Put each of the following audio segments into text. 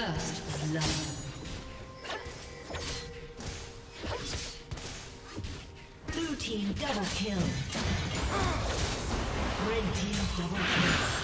First love. Blue team double kill. Red team double kill.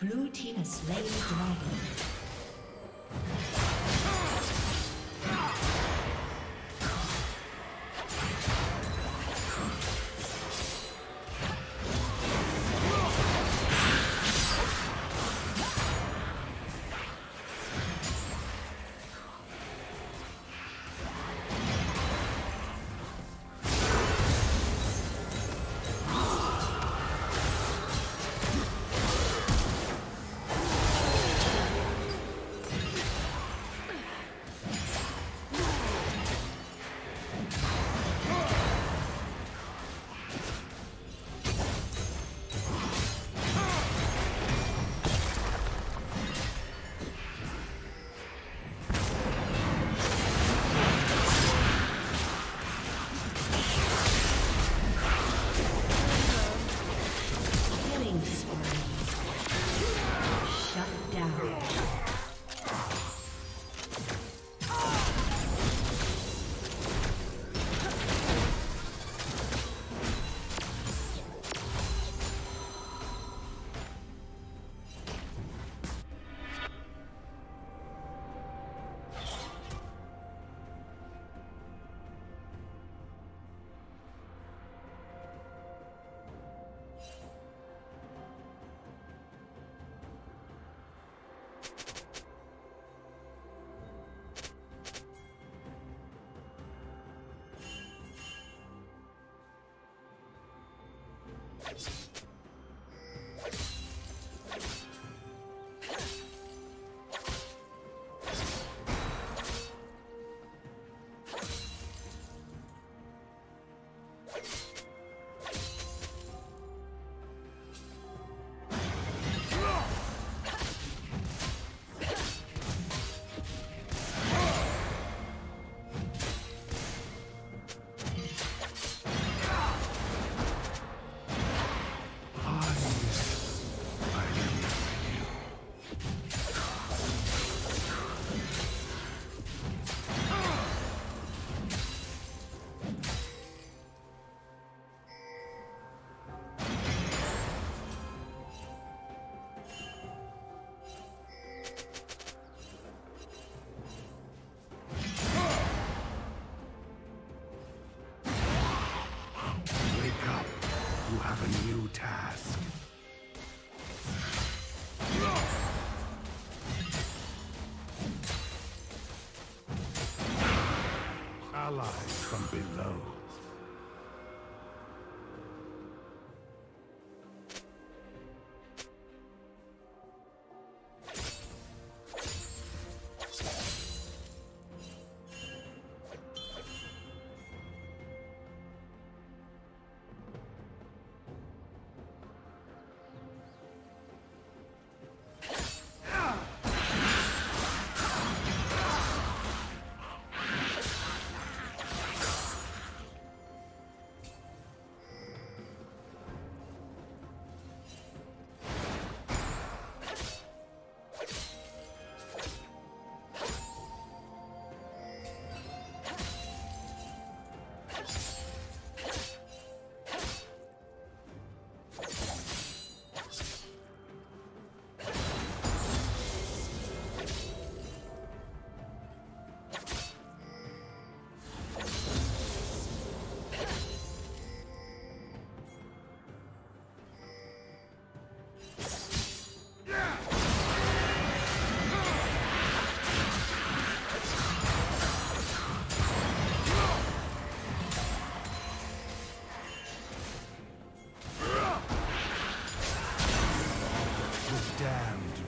Blue team has slain the dragon. You have a new task. Allies from below.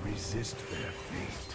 Resist their fate.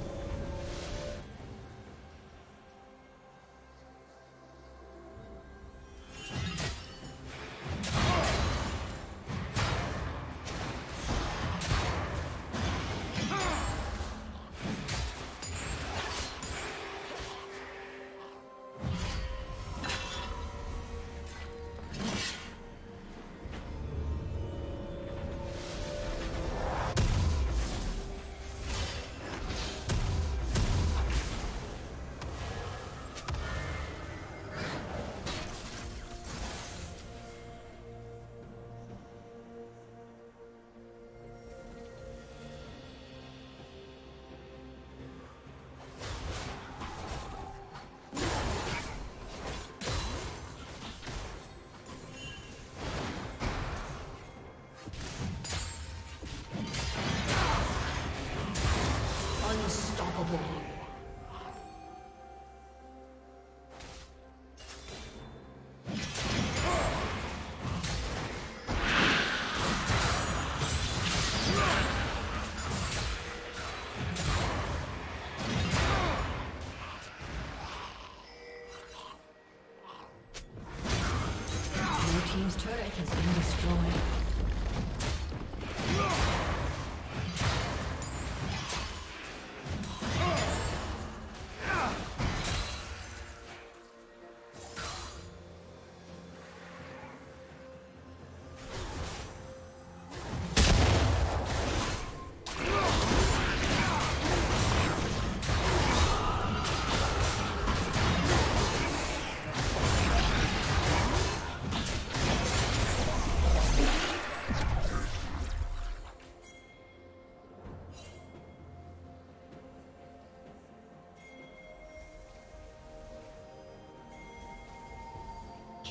team's turret has been destroyed.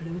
Blue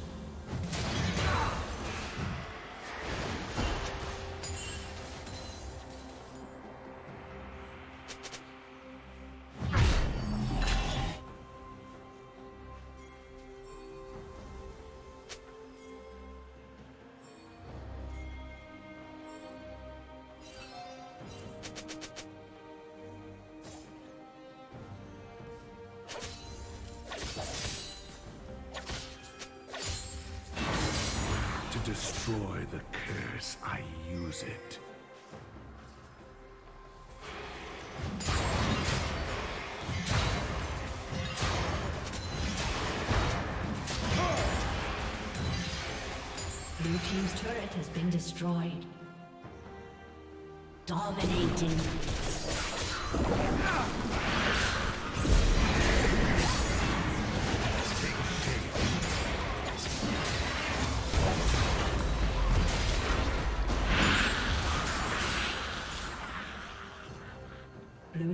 Destroy the curse, I use it. Blue team's turret has been destroyed. Dominating. Blue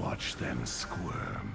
Watch them squirm.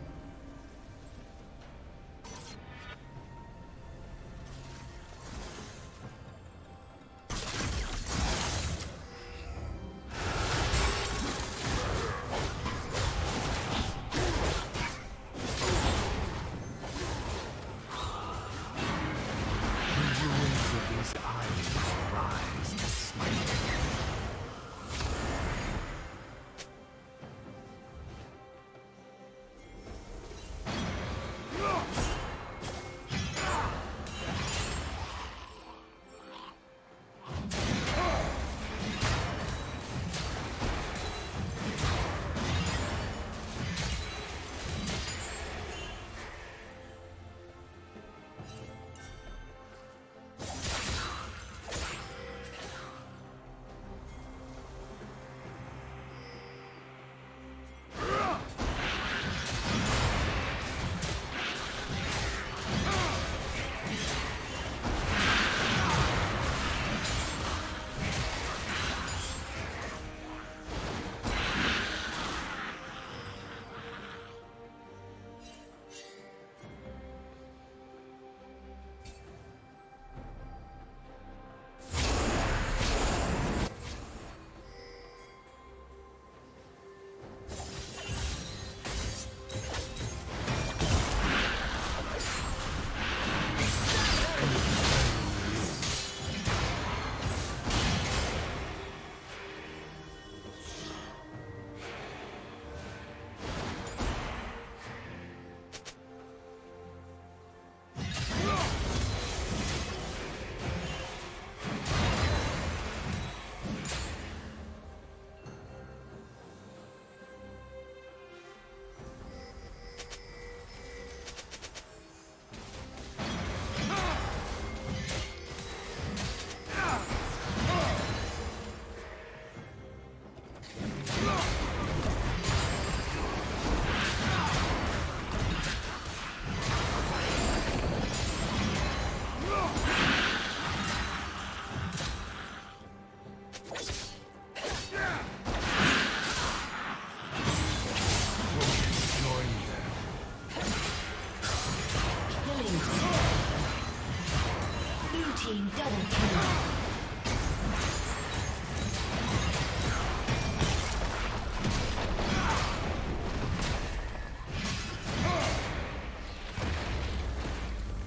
Blue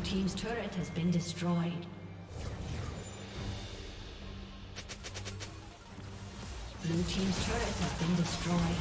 team's turret has been destroyed. Blue team's turret has been destroyed.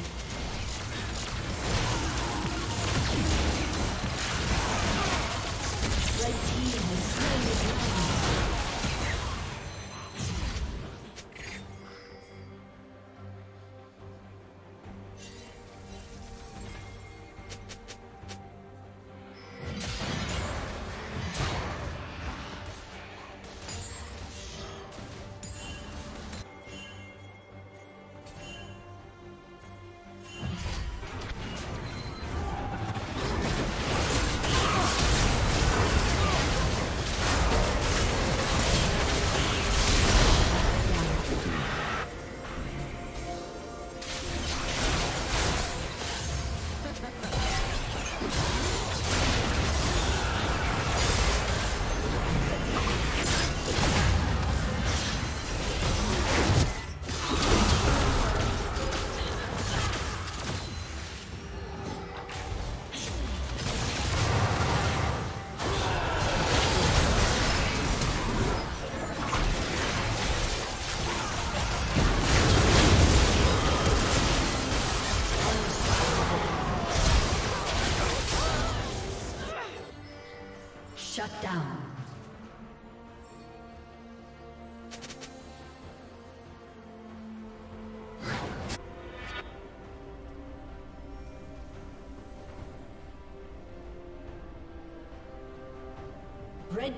Shut down. Red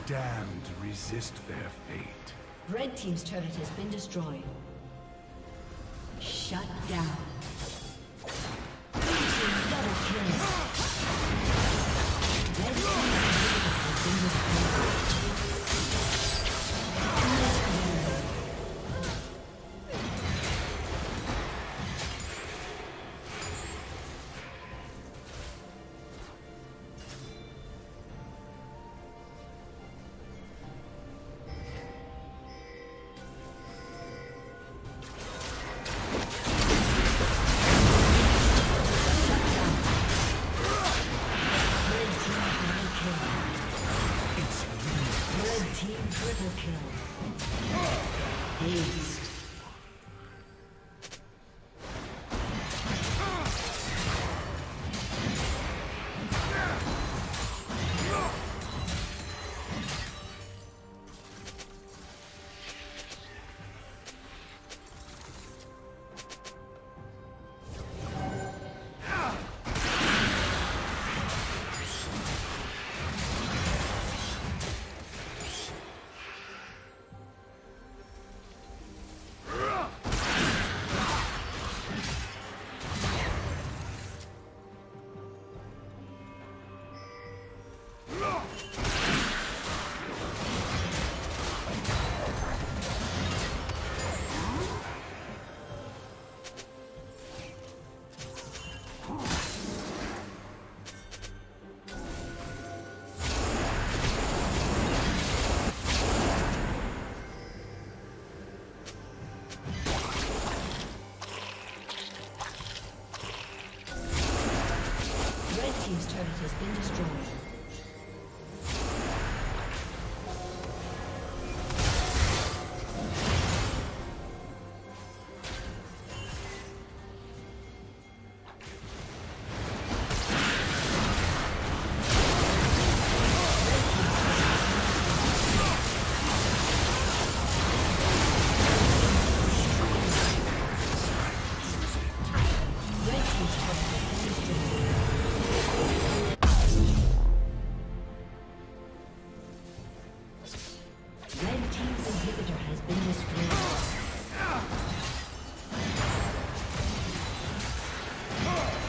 Damned resist their fate. Red team's turret has been destroyed. Shut down. Blue team double kill. Red team has been team's turret has been destroyed. Destroyed.